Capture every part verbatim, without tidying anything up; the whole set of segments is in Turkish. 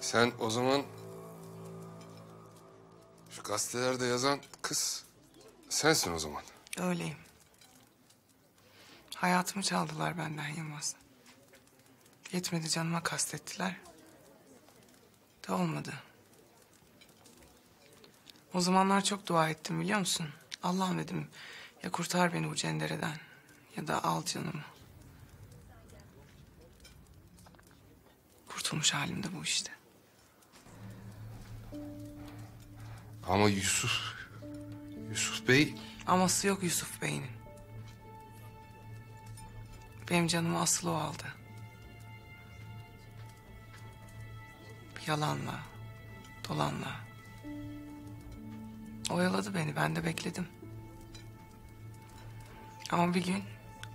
Sen o zaman şu gazetelerde yazan kız sensin o zaman. Öyleyim. Hayatımı çaldılar benden Yılmaz. Yetmedi, canıma kastettiler. Da olmadı. O zamanlar çok dua ettim biliyor musun? Allah'ım dedim, ya kurtar beni bu cendereden ya da al canımı. Kurtulmuş halim de bu işte. Ama Yusuf, Yusuf Bey... Aması yok Yusuf Bey'in. Benim canımı asıl o aldı. Bir yalanla, dolanla. Oyaladı beni, ben de bekledim. Ama bir gün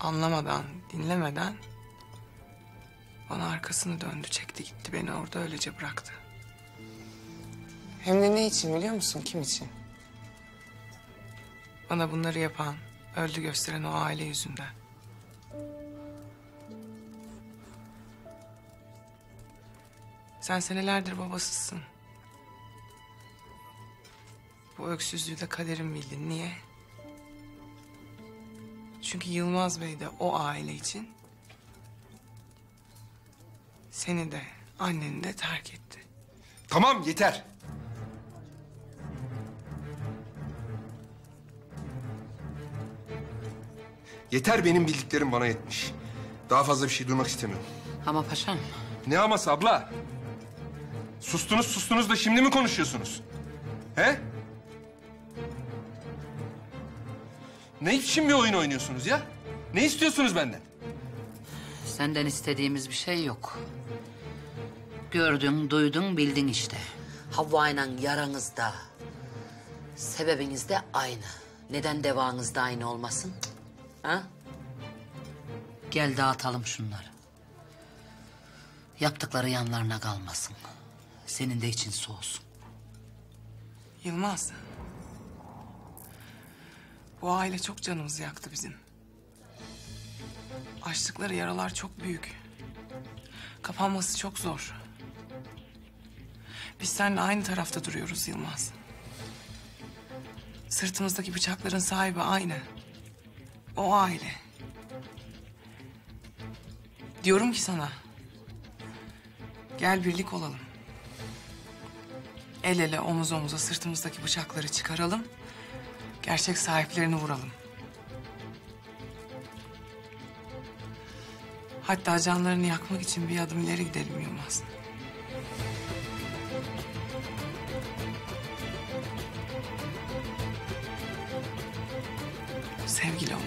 anlamadan, dinlemeden... bana arkasını döndü, çekti gitti, beni orada öylece bıraktı. Hem de ne için biliyor musun, kim için? Bana bunları yapan, öldü gösteren o aile yüzünden. Sen senelerdir babasızsın. Bu öksüzlüğü de kaderim bildin. Niye? Çünkü Yılmaz Bey de o aile için... seni de, anneni de terk etti. Tamam, yeter. Yeter, benim bildiklerim bana yetmiş. Daha fazla bir şey duymak istemiyorum. Ama paşam. Ne aması abla? Sustunuz sustunuz da şimdi mi konuşuyorsunuz? He? Ne için bir oyun oynuyorsunuz ya? Ne istiyorsunuz benden? Senden istediğimiz bir şey yok. Gördün, duydun, bildin işte. Havva'yla yaranızda, sebebiniz de aynı. Neden devanız da aynı olmasın? Ha? Gel dağıtalım şunları. Yaptıkları yanlarına kalmasın. Senin de için soğusun. Yılmaz. Bu aile çok canımızı yaktı bizim. Açtıkları yaralar çok büyük. Kapanması çok zor. Biz seninle aynı tarafta duruyoruz Yılmaz. Sırtımızdaki bıçakların sahibi aynı. O aile. Diyorum ki sana... gel birlik olalım. El ele, omuz omuza sırtımızdaki bıçakları çıkaralım. Gerçek sahiplerini vuralım. Hatta canlarını yakmak için bir adım ileri gidelim Yılmaz. Sevgili olalım.